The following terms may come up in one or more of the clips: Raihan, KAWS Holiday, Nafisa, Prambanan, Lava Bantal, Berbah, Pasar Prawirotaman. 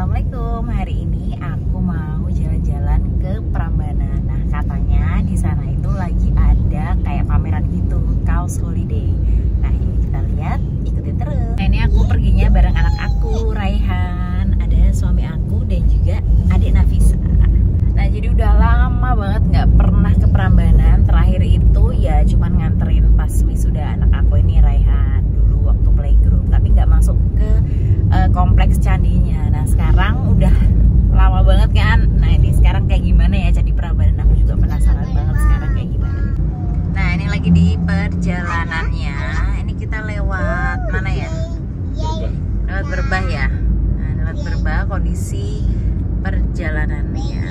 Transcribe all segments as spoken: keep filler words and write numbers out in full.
Assalamualaikum. Hari ini aku mau jalan-jalan ke Prambanan. Nah, katanya di sana itu lagi ada kayak pameran gitu, K A W S Holiday. Nah, ini kita lihat, ikutin terus. Nah, ini aku perginya bareng anak aku, Raihan, ada suami aku dan juga adik Nafisa. Nah, jadi udah lama banget nggak pernah ke Prambanan. Terakhir itu ya cuman nganterin pas wisuda anak aku ini, Raihan, dulu waktu playgroup, tapi nggak masuk ke kompleks candinya. Nah, sekarang udah lama banget kan. Nah, ini sekarang kayak gimana ya candi Prambanan? Aku juga penasaran banget sekarang kayak gimana. Nah, ini lagi di perjalanannya. Ini kita lewat mana ya? Lewat Berbah ya. Nah, lewat Berbah. Kondisi perjalanannya,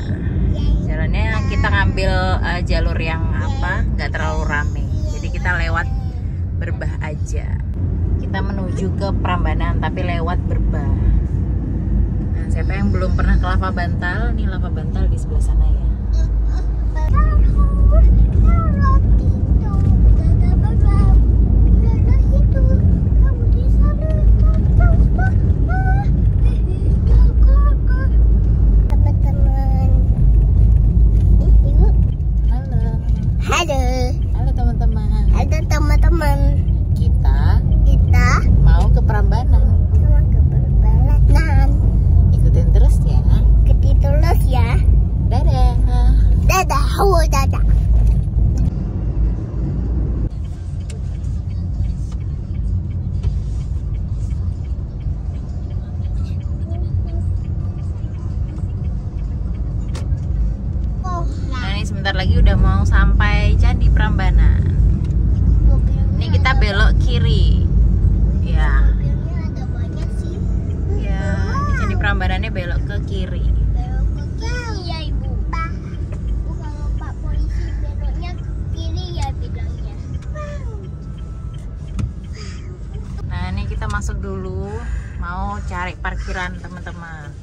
jalannya kita ngambil uh, jalur yang apa? Nggak terlalu rame. Jadi kita lewat Berbah aja. Kita menuju ke Prambanan tapi lewat Berbah. Nah, siapa yang belum pernah ke Lava Bantal? Nih Lava Bantal di sebelah sana ya. Sebentar lagi udah mau sampai candi Prambanan. Ini kita belok kiri. Ya. Ya, candi Prambanannya belok ke kiri. Belok ke kiri ya ibu. Kalau Pak Polisi beloknya ke kiri ya bilangnya. Nah, ini kita masuk dulu, mau cari parkiran teman-teman.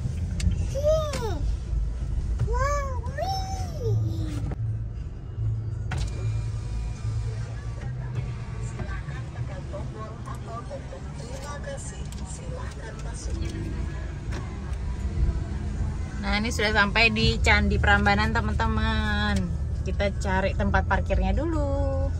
Nah, ini sudah sampai di candi Prambanan teman-teman. Kita cari tempat parkirnya dulu.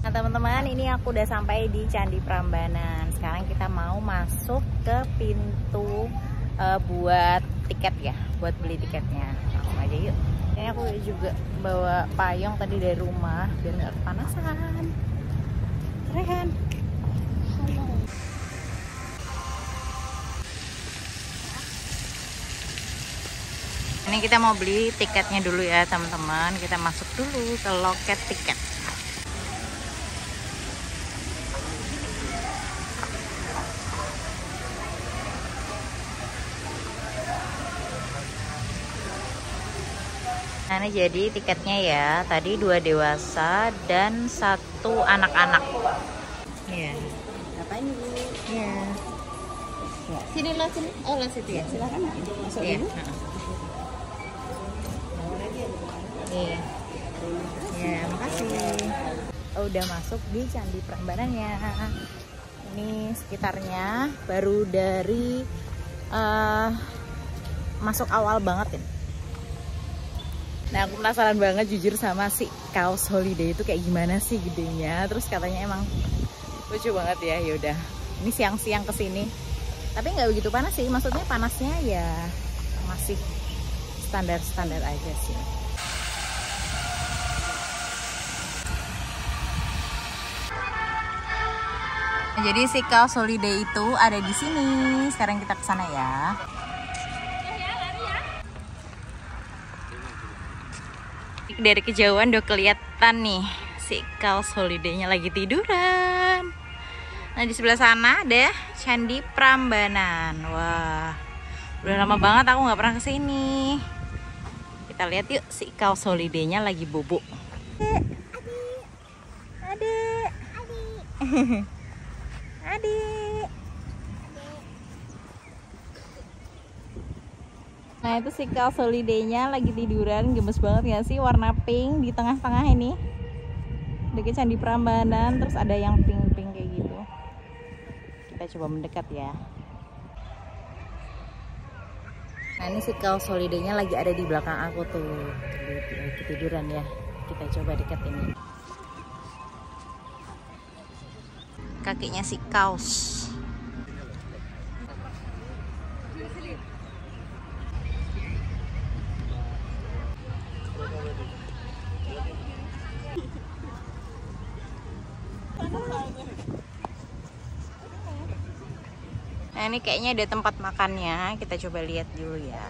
Nah, teman-teman, ini aku udah sampai di candi Prambanan. Sekarang kita mau masuk ke pintu uh, buat tiket ya, buat beli tiketnya. Langsung aja yuk. Ini aku juga bawa payung tadi dari rumah biar nggak kepanasan. Rehan. Ini kita mau beli tiketnya dulu ya teman-teman. Kita masuk dulu ke loket tiket. Nah, ini jadi tiketnya ya. Tadi dua dewasa dan satu anak-anak. Iya. Apa ini? Iya. Sini lah sini. Oh, lah situ ya. Silakan masuk dulu. Iya. Ya, makasih. Udah masuk di candi Prambanannya. Ini sekitarnya baru dari uh, masuk awal banget ini. Nah, aku penasaran banget jujur sama si K A W S Holiday itu kayak gimana sih gedenya. Terus katanya emang lucu banget ya. Yaudah, ini siang-siang kesini. Tapi nggak begitu panas sih. Maksudnya panasnya ya masih standar-standar aja sih. Jadi si K A W S Holiday itu ada di sini. Sekarang kita ke sana ya. Dari kejauhan udah kelihatan nih si K A W S Holiday-nya lagi tiduran. Nah, di sebelah sana ada candi Prambanan. Wah, udah lama banget aku nggak pernah kesini. Kita lihat yuk si K A W S Holiday-nya lagi bobok. Adik, adik, adik. Nah, itu si K A W S Holiday-nya lagi tiduran. Gemes banget ya sih warna pink di tengah-tengah ini. deket Candi Prambanan, terus ada yang pink-pink kayak gitu. Kita coba mendekat ya. Nah, ini si K A W S Holiday-nya lagi ada di belakang aku tuh, ketiduran ya. Kita coba dekat ini. Kakinya si K A W S. Nah, ini kayaknya ada tempat makannya, kita coba lihat dulu ya.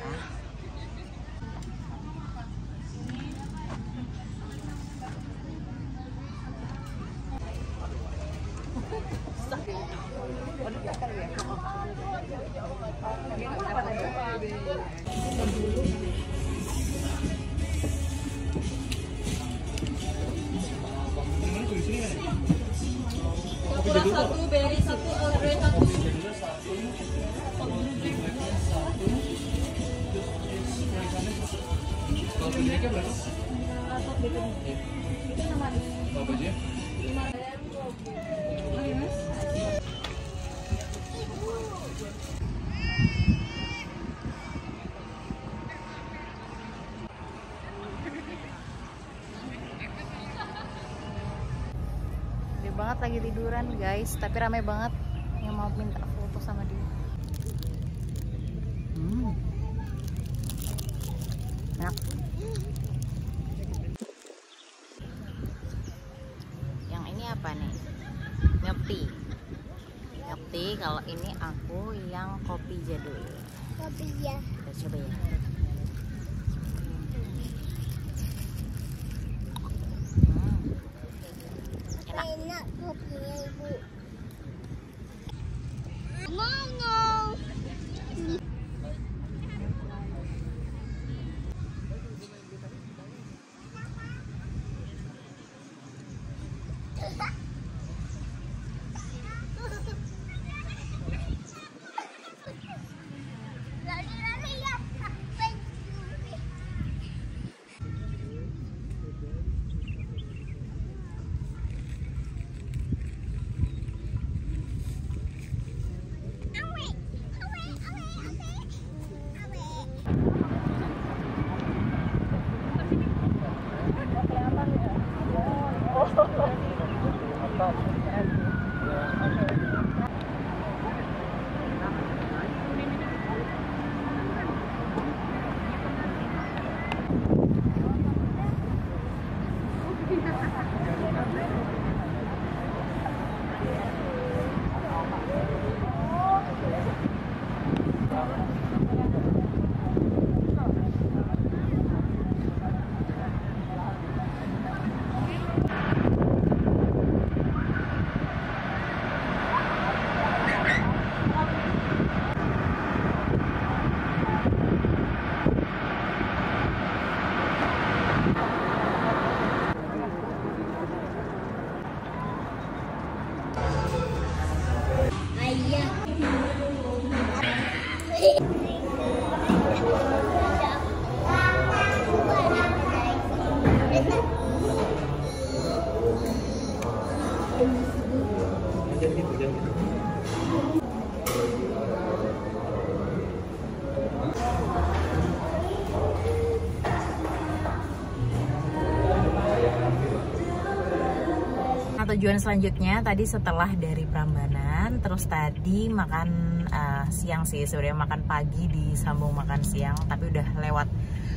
Satu beri satu, order satu. Dia banget lagi tiduran guys, tapi ramai banget yang mau minta foto sama dia. Hmm. Enak. Yang ini apa nih? Nyepi. Nyepi. Kalau ini aku yang kopi jadul. Kopi ya. Kita coba ya. Hmm. Enak. Enak kopinya ibu. Ngono. Tujuan selanjutnya tadi setelah dari Prambanan, terus tadi makan uh, siang sih, sebenarnya makan pagi di sambung makan siang, tapi udah lewat,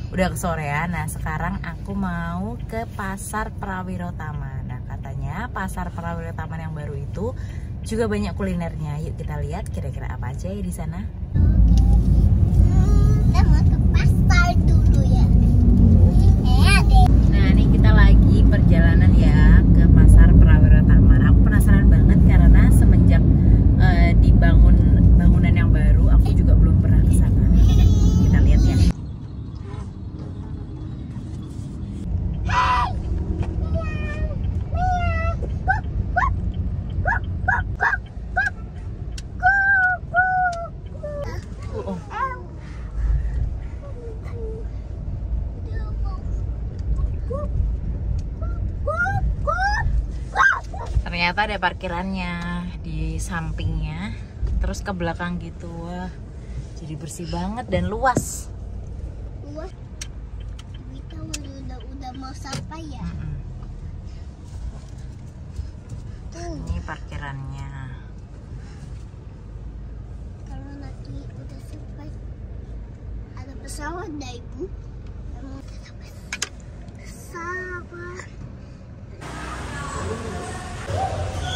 udah kesorean. Nah sekarang aku mau ke Pasar Prawirotaman. Nah katanya Pasar Prawirotaman yang baru itu juga banyak kulinernya. Yuk kita lihat kira-kira apa aja ya di sana. Hmm, kita mau ke pasar dulu ya. Nah ini kita lagi perjalanan ya ke Pasar Prawirotaman. Aku penasaran banget karena semenjak uh, dibangun bangunan yang baru, aku juga belum pernah ke sana. Kita lihat ya. Good, good, good. ternyata ada parkirannya di sampingnya, terus ke belakang gitu. Wah, jadi bersih banget dan luas. Luas. Kita udah udah mau sampai ya. Mm-mm. Uh. Ini parkirannya. Kalau nanti udah sampai ada pesawat dah ibu.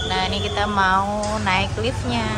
Nah ini kita mau naik liftnya.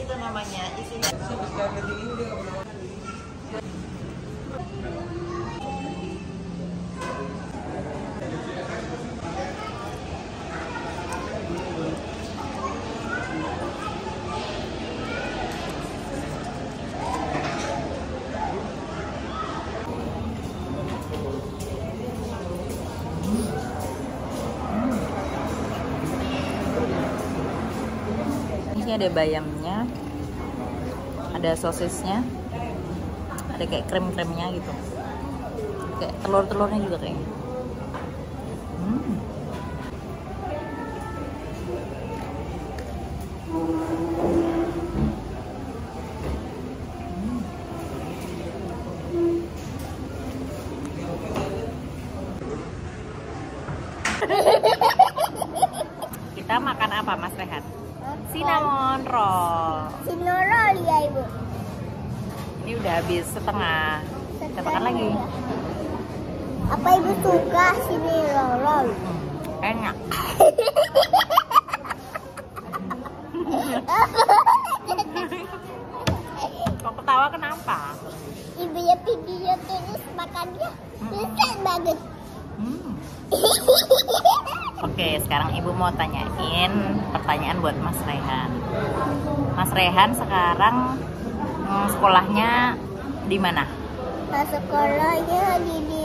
Itu namanya isinya. Ada bayamnya, ada sosisnya, ada kayak krem-kremnya gitu, kayak telur-telurnya juga kayaknya. Hmm. Hmm. Kita makan apa Mas Raihan? Cinnamon roll. Cinnamon roll ya ibu. Ini udah habis setengah. Kita makan lagi. Apa ibu suka cinnamon roll? Enak. Kok ketawa kenapa? Ibu ya video terus makannya lezat banget. Hmm. Oke, sekarang ibu mau tanyain pertanyaan buat Mas Raihan. Mas Raihan sekarang hmm, sekolahnya di mana? Nah, sekolahnya di, di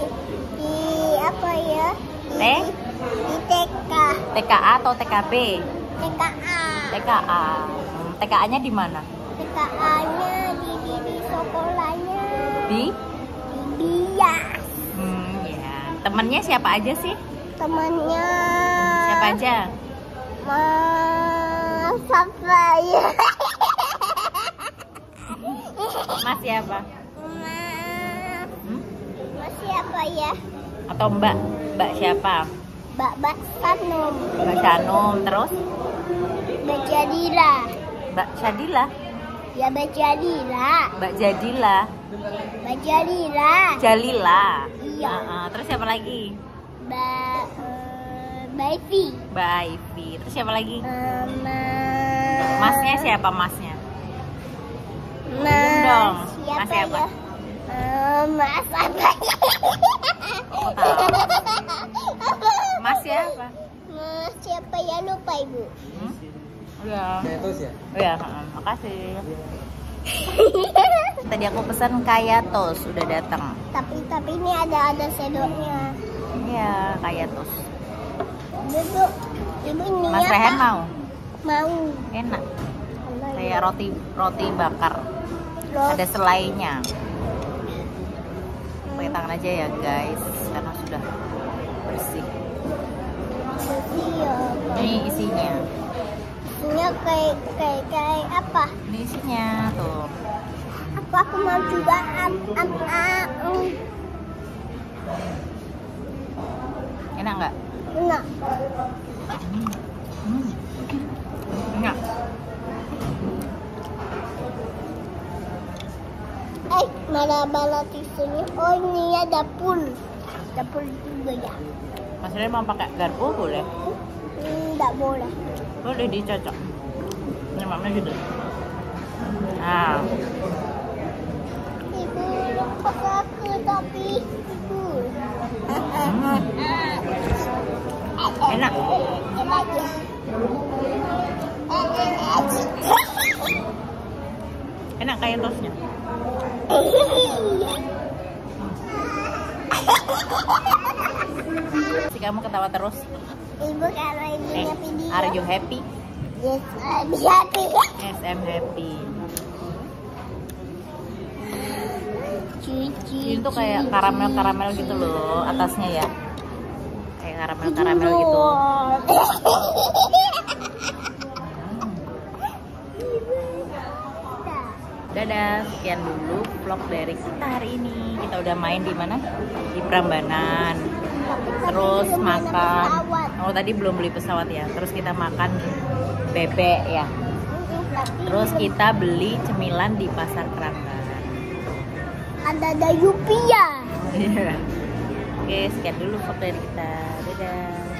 di apa ya? Di, T? Di T K. T K A atau T K B? T K A. T K A. Hmm, T K A-nya di mana? T K A-nya di di, di sekolahnya. Di? Di Bias. Hmm. Temannya siapa aja sih? Temannya siapa aja? Mas Sapaya. Mas siapa? Mas. Hmm? Mas siapa ya? Atau Mbak? Mbak siapa? Mbak Mbak Sanum. Mbak Sanum terus? Mbak Jadila. Mbak Sadila. Ya Mbak Jadila. Mbak Jadila. Mbak Jadila. Jalila. Iya. Uh, terus siapa lagi? Mbak uh, Mbak Ivi. Mbak Ivi. Terus siapa lagi? Uh, mas... Masnya siapa masnya? Mas. Dong. Siapa mas siapa? Ya? Uh, mas apa? Oh, mas siapa? Mas siapa ya lupa ibu? Hmm? Udah. Udah. Uh, makasih. Tadi aku pesan kaya toast sudah datang. Tapi tapi ini ada ada sendoknya. Iya, kaya toast. Ibu, ibu ini Mas Raihan mau? Mau. Enak. Kayak roti roti bakar. Roti. Ada selainya. Pakai tangan aja ya guys, karena sudah bersih. Bersih ya. Ini isinya. Isinya kayak kayak kayak apa? Ini isinya tuh. Apa aku mau coba am am am. Enak nggak? Enak. Hmm. Hmm. Enak. Eh, mana-mana tisunya? Oh, ini ya dapur. Dapur juga ya. Maksudnya mau pakai garpu boleh? Enggak hmm, boleh. Boleh dicocok. Ini mama gitu. Nah. Ibu, pakai aku tapi ibu. Hmm. Enak. Enak ya. Enak kayak tosnya. Si kamu ketawa terus. Ibu kalau ibu eh, happy dia. Are you happy? Yes, I'm happy. Yes, I'm happy. Cici. Itu kayak karamel-karamel gitu loh atasnya ya. Kayak karamel-karamel gitu. Dadah, sekian dulu vlog dari kita hari ini. Kita udah main di mana? Di Prambanan. Terus makan. Oh, tadi belum beli pesawat ya. Terus kita makan bebek ya. Terus kita beli cemilan di Pasar Prawirotaman. Ada ada Yupi ya. Oke, sekian dulu vlog dari kita. Dadah.